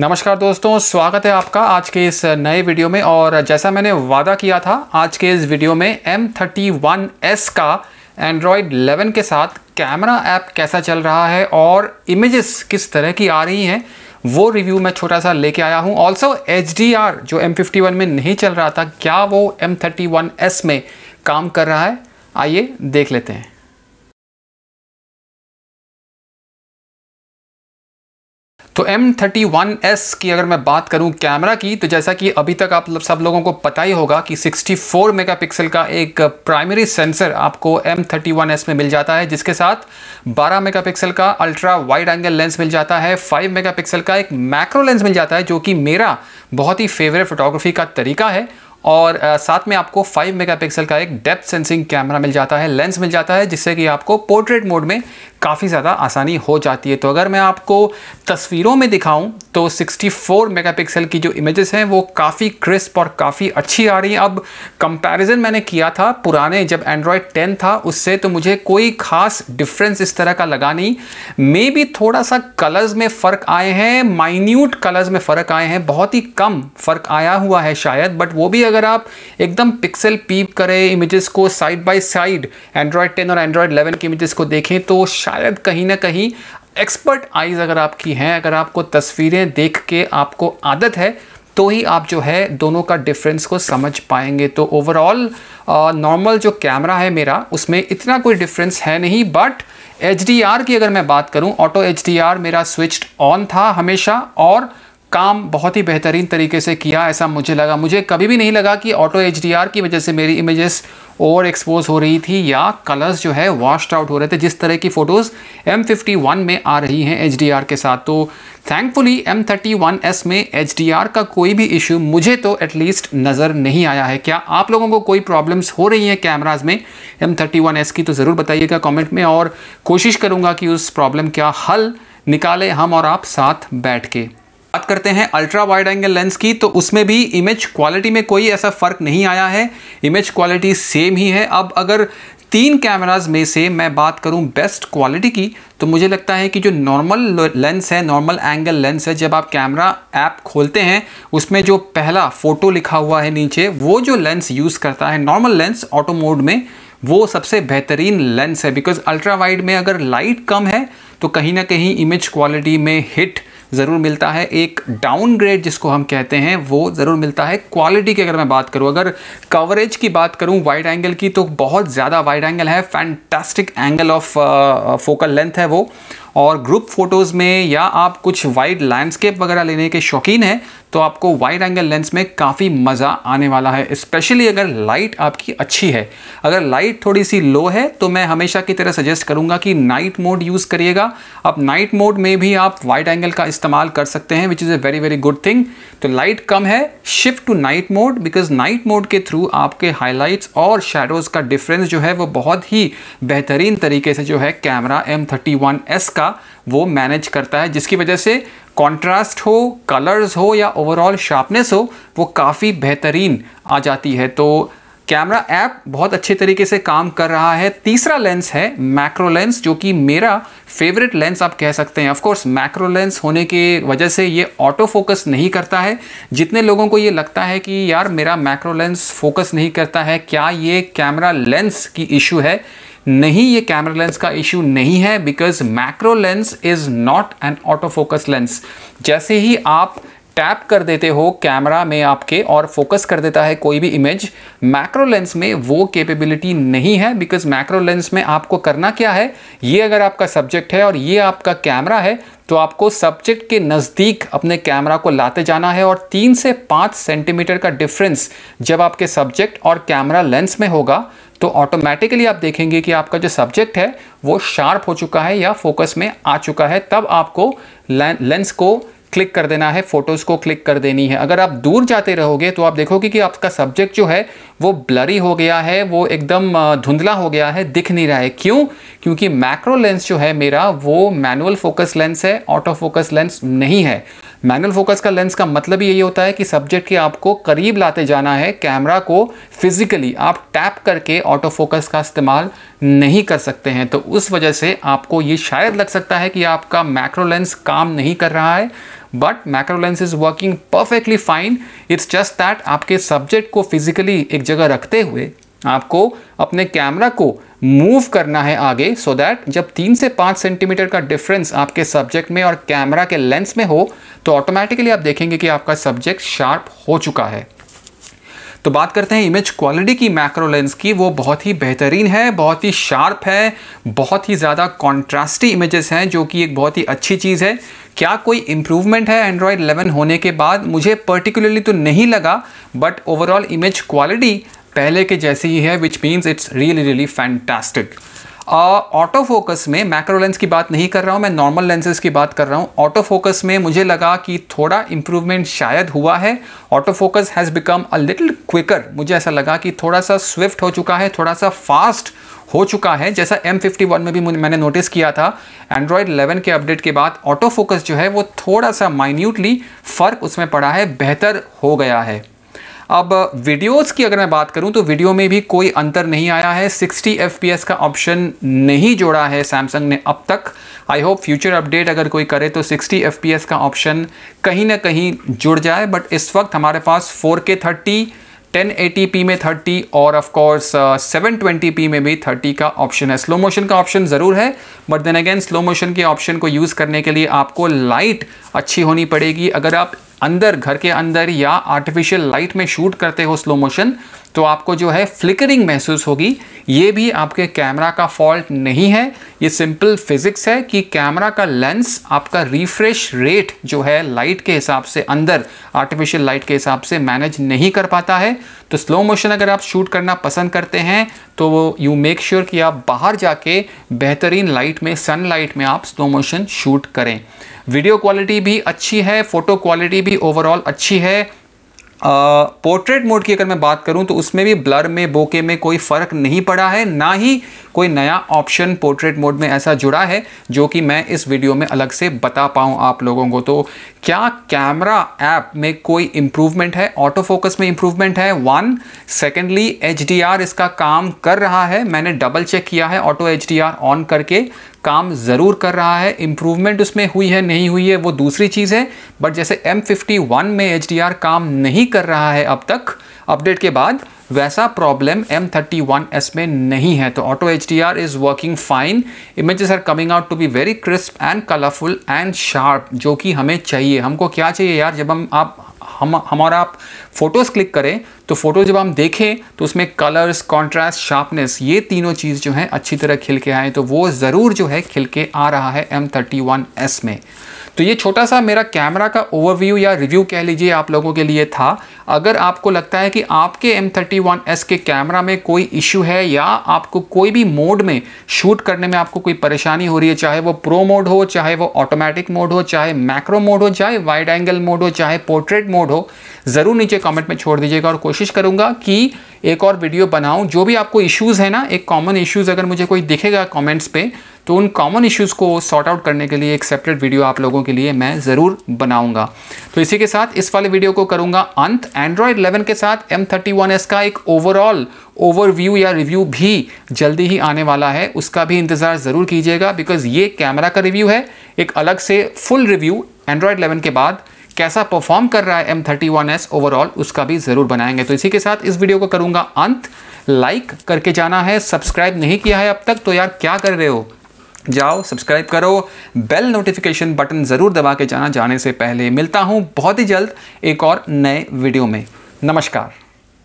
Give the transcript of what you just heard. नमस्कार दोस्तों, स्वागत है आपका आज के इस नए वीडियो में। और जैसा मैंने वादा किया था, आज के इस वीडियो में M31s का Android 11 के साथ कैमरा ऐप कैसा चल रहा है और इमेजेस किस तरह की आ रही हैं वो रिव्यू मैं छोटा सा लेके आया हूँ। ऑल्सो HDR जो M51 में नहीं चल रहा था, क्या वो M31s में काम कर रहा है, आइए देख लेते हैं। तो M31s की अगर मैं बात करूं कैमरा की, तो जैसा कि अभी तक आप सब लोगों को पता ही होगा कि 64 मेगापिक्सल का एक प्राइमरी सेंसर आपको M31s में मिल जाता है, जिसके साथ 12 मेगापिक्सल का अल्ट्रा वाइड एंगल लेंस मिल जाता है, 5 मेगापिक्सल का एक मैक्रो लेंस मिल जाता है जो कि मेरा बहुत ही फेवरेट फोटोग्राफी का तरीका है, और साथ में आपको 5 मेगापिक्सल का एक डेप्थ सेंसिंग कैमरा मिल जाता है, लेंस मिल जाता है, जिससे कि आपको पोर्ट्रेट मोड में काफ़ी ज़्यादा आसानी हो जाती है। तो अगर मैं आपको तस्वीरों में दिखाऊं तो 64 मेगापिक्सल की जो इमेजेस हैं वो काफ़ी क्रिस्प और काफ़ी अच्छी आ रही है। अब कंपैरिजन मैंने किया था पुराने जब एंड्रॉयड 10 था उससे, तो मुझे कोई ख़ास डिफरेंस इस तरह का लगा नहीं। मे बी थोड़ा सा कलर्स में फ़र्क आए हैं, माइन्यूट कलर्स में फ़र्क आए हैं, बहुत ही कम फ़र्क आया हुआ है शायद, बट वो भी अगर आप एकदम पिक्सल पीप करें इमेजेस को साइड बाय साइड एंड्रॉयड 10 और एंड्रॉयड 11 की इमेजेस को देखें तो शायद कहीं ना कहीं एक्सपर्ट आइज अगर आपकी हैं, अगर आपको तस्वीरें देख के आपको आदत है तो ही आप जो है दोनों का डिफरेंस को समझ पाएंगे। तो ओवरऑल नॉर्मल जो कैमरा है मेरा उसमें इतना कोई डिफरेंस है नहीं। बट HDR की अगर मैं बात करूं, ऑटो HDR मेरा स्विच्ड ऑन था हमेशा और काम बहुत ही बेहतरीन तरीके से किया, ऐसा मुझे लगा। मुझे कभी भी नहीं लगा कि ऑटो HDR की वजह से मेरी इमेजेस ओवर एक्सपोज हो रही थी या कलर्स जो है वॉश्ड आउट हो रहे थे, जिस तरह की फ़ोटोज़ M51 में आ रही हैं HDR के साथ। तो थैंकफुली M31s में HDR का कोई भी इशू मुझे तो एटलीस्ट नज़र नहीं आया है। क्या आप लोगों को कोई प्रॉब्लम्स हो रही हैं कैमराज़ में M31s की, तो ज़रूर बताइएगा कॉमेंट में, और कोशिश करूँगा कि उस प्रॉब्लम का हल निकालें हम और आप साथ बैठ के। बात करते हैं अल्ट्रा वाइड एंगल लेंस की, तो उसमें भी इमेज क्वालिटी में कोई ऐसा फ़र्क नहीं आया है, इमेज क्वालिटी सेम ही है। अब अगर 3 कैमरास में से मैं बात करूं बेस्ट क्वालिटी की, तो मुझे लगता है कि जो नॉर्मल लेंस है, नॉर्मल एंगल लेंस है, जब आप कैमरा ऐप खोलते हैं उसमें जो पहला फ़ोटो लिखा हुआ है नीचे, वो जो लेंस यूज़ करता है नॉर्मल लेंस ऑटो मोड में, वो सबसे बेहतरीन लेंस है। बिकॉज अल्ट्रा वाइड में अगर लाइट कम है तो कहीं ना कहीं इमेज क्वालिटी में हिट ज़रूर मिलता है, एक डाउनग्रेड जिसको हम कहते हैं वो ज़रूर मिलता है। क्वालिटी की अगर मैं बात करूं, अगर कवरेज की बात करूं वाइड एंगल की, तो बहुत ज़्यादा वाइड एंगल है, fantastic angle of focal length है वो, और ग्रुप फ़ोटोज़ में या आप कुछ वाइड लैंडस्केप वगैरह लेने के शौकीन हैं तो आपको वाइड एंगल लेंस में काफ़ी मज़ा आने वाला है, स्पेशली अगर लाइट आपकी अच्छी है। अगर लाइट थोड़ी सी लो है तो मैं हमेशा की तरह सजेस्ट करूंगा कि नाइट मोड यूज़ करिएगा। अब नाइट मोड में भी आप वाइड एंगल का इस्तेमाल कर सकते हैं, which is a very very good thing. तो लाइट कम है, shift to night mode, because night mode के थ्रू आपके हाईलाइट्स और शेडोज़ का डिफरेंस जो है वो बहुत ही बेहतरीन तरीके से जो है कैमरा M31s का वो मैनेज करता है, जिसकी वजह से कॉन्ट्रास्ट हो, कलर्स हो या ओवरऑल शार्पनेस हो, वो काफ़ी बेहतरीन आ जाती है। तो कैमरा ऐप बहुत अच्छे तरीके से काम कर रहा है। तीसरा लेंस है मैक्रो लेंस, जो कि मेरा फेवरेट लेंस आप कह सकते हैं। ऑफ कोर्स मैक्रो लेंस होने के वजह से ये ऑटो फोकस नहीं करता है। जितने लोगों को ये लगता है कि यार मेरा मैक्रो लेंस फोकस नहीं करता है, क्या ये कैमरा लेंस की इशू है, नहीं, ये कैमरा लेंस का इशू नहीं है। Because macro lens is not an auto focus lens. जैसे ही आप टैप कर देते हो कैमरा में आपके और फोकस कर देता है कोई भी इमेज, मैक्रो लेंस में वो कैपेबिलिटी नहीं है। बिकॉज मैक्रो लेंस में आपको करना क्या है, ये अगर आपका सब्जेक्ट है और ये आपका कैमरा है तो आपको सब्जेक्ट के नज़दीक अपने कैमरा को लाते जाना है, और 3 से 5 सेंटीमीटर का डिफरेंस जब आपके सब्जेक्ट और कैमरा लेंस में होगा तो ऑटोमेटिकली आप देखेंगे कि आपका जो सब्जेक्ट है वो शार्प हो चुका है या फोकस में आ चुका है, तब आपको लेंस को क्लिक कर देना है, फ़ोटोज़ को क्लिक कर देनी है। अगर आप दूर जाते रहोगे तो आप देखोगे कि आपका सब्जेक्ट जो है वो ब्लरी हो गया है, वो एकदम धुंधला हो गया है, दिख नहीं रहा है। क्यों? क्योंकि मैक्रो लेंस जो है मेरा वो मैनुअल फोकस लेंस है, ऑटो फोकस लेंस नहीं है। मैनुअल फोकस का लेंस का मतलब ही यही होता है कि सब्जेक्ट के आपको करीब लाते जाना है कैमरा को फिज़िकली, आप टैप करके ऑटो फोकस का इस्तेमाल नहीं कर सकते हैं। तो उस वजह से आपको ये शायद लग सकता है कि आपका मैक्रो लेंस काम नहीं कर रहा है, but macro lens is working perfectly fine. It's just that आपके सब्जेक्ट को फिजिकली एक जगह रखते हुए आपको अपने कैमरा को मूव करना है आगे, सो दैट जब 3 से 5 सेंटीमीटर का डिफरेंस आपके सब्जेक्ट में और कैमरा के लेंस में हो तो ऑटोमेटिकली आप देखेंगे कि आपका सब्जेक्ट शार्प हो चुका है. तो बात करते हैं इमेज क्वालिटी की मैक्रो लेंस की. वो बहुत ही बेहतरीन है, बहुत ही शार्प है, बहुत ही ज़्यादा कॉन्ट्रास्टी इमेजेस हैं, जो कि एक बहुत ही अच्छी चीज़ है. क्या कोई इम्प्रूवमेंट है एंड्रॉयड 11 होने के बाद? मुझे पर्टिकुलरली तो नहीं लगा, बट ओवरऑल इमेज क्वालिटी पहले के जैसी ही है, which means it's really really fantastic. Auto focus में, मैक्रो लेंस की बात नहीं कर रहा हूँ मैं, नॉर्मल लेंसेज की बात कर रहा हूँ. ऑटो फोकस में मुझे लगा कि थोड़ा इम्प्रूवमेंट शायद हुआ है. Auto focus has become a little quicker. मुझे ऐसा लगा कि थोड़ा सा स्विफ्ट हो चुका है, थोड़ा सा फास्ट हो चुका है, जैसा M51 में भी मैंने नोटिस किया था. एंड्रॉयड 11 के अपडेट के बाद ऑटो फोकस जो है वो थोड़ा सा माइन्यूटली फ़र्क उसमें पड़ा है, बेहतर हो गया है. अब वीडियोस की अगर मैं बात करूं तो वीडियो में भी कोई अंतर नहीं आया है. 60 FPS का ऑप्शन नहीं जोड़ा है सैमसंग ने अब तक. आई होप फ्यूचर अपडेट अगर कोई करे तो 60 FPS का ऑप्शन कहीं ना कहीं जुड़ जाए, बट इस वक्त हमारे पास 4K 30, 1080p में 30 और ऑफ कोर्स 720p में भी 30 का ऑप्शन है. स्लो मोशन का ऑप्शन ज़रूर है, but then again slow motion के ऑप्शन को यूज़ करने के लिए आपको लाइट अच्छी होनी पड़ेगी. अगर आप अंदर, घर के अंदर या आर्टिफिशियल लाइट में शूट करते हो स्लो मोशन, तो आपको जो है फ्लिकरिंग महसूस होगी. ये भी आपके कैमरा का फॉल्ट नहीं है, ये सिंपल फिजिक्स है कि कैमरा का लेंस आपका रिफ्रेश रेट जो है लाइट के हिसाब से, अंदर आर्टिफिशियल लाइट के हिसाब से मैनेज नहीं कर पाता है. तो स्लो मोशन अगर आप शूट करना पसंद करते हैं तो यू मेक श्योर कि आप बाहर जाके बेहतरीन लाइट में, सनलाइट में आप स्लो मोशन शूट करें. वीडियो क्वालिटी भी अच्छी है, फ़ोटो क्वालिटी भी ओवरऑल अच्छी है. पोर्ट्रेट मोड की अगर मैं बात करूं तो उसमें भी ब्लर में, बोके में कोई फ़र्क नहीं पड़ा है, ना ही कोई नया ऑप्शन पोर्ट्रेट मोड में ऐसा जुड़ा है जो कि मैं इस वीडियो में अलग से बता पाऊं आप लोगों को. तो क्या कैमरा ऐप में कोई इम्प्रूवमेंट है? ऑटो फोकस में इम्प्रूवमेंट है 1. सेकेंडली HDR इसका काम कर रहा है, मैंने डबल चेक किया है, ऑटो HDR ऑन करके काम ज़रूर कर रहा है. इम्प्रूवमेंट उसमें हुई है नहीं हुई है वो दूसरी चीज़ है, बट जैसे M51 में HDR काम नहीं कर रहा है अब तक अपडेट के बाद, वैसा प्रॉब्लम M31s में नहीं है. तो auto HDR is working fine. Images are coming out to be very crisp and colourful and sharp, जो कि हमें चाहिए. हमको क्या चाहिए यार, जब हम और आप फ़ोटोज़ क्लिक करें तो फ़ोटो जब हम देखें तो उसमें कलर्स, कॉन्ट्रास्ट, शार्पनेस, ये तीनों चीज़ जो हैं अच्छी तरह खिल के आएँ, तो वो ज़रूर जो है खिल के आ रहा है M31s में. तो ये छोटा सा मेरा कैमरा का ओवरव्यू या रिव्यू कह लीजिए आप लोगों के लिए था. अगर आपको लगता है कि आपके M31s के कैमरा में कोई इशू है या आपको कोई भी मोड में शूट करने में आपको कोई परेशानी हो रही है, चाहे वो प्रो मोड हो, चाहे वो ऑटोमेटिक मोड हो, चाहे मैक्रो मोड हो, चाहे वाइड एंगल मोड हो, चाहे पोर्ट्रेट मोड हो, ज़रूर नीचे कमेंट में छोड़ दीजिएगा और कोशिश करूँगा कि एक और वीडियो बनाऊँ. जो भी आपको इश्यूज़ है ना, एक कॉमन इश्यूज़ अगर मुझे कोई दिखेगा कमेंट्स पे, तो उन कॉमन इश्यूज़ को सॉर्ट आउट करने के लिए एक सेपरेट वीडियो आप लोगों के लिए मैं ज़रूर बनाऊंगा. तो इसी के साथ इस वाले वीडियो को करूंगा अंत. एंड्रॉयड 11 के साथ M31s का एक ओवरऑल ओवरव्यू या रिव्यू भी जल्दी ही आने वाला है, उसका भी इंतज़ार ज़रूर कीजिएगा, बिकॉज़ ये कैमरा का रिव्यू है. एक अलग से फुल रिव्यू एंड्रॉयड 11 के बाद कैसा परफॉर्म कर रहा है M31s ओवरऑल, उसका भी ज़रूर बनाएंगे. तो इसी के साथ इस वीडियो को करूँगा अंत. लाइक करके जाना है, सब्सक्राइब नहीं किया है अब तक तो यार क्या कर रहे हो, जाओ सब्सक्राइब करो, बेल नोटिफिकेशन बटन ज़रूर दबा के जाना जाने से पहले. मिलता हूँ बहुत ही जल्द एक और नए वीडियो में. नमस्कार.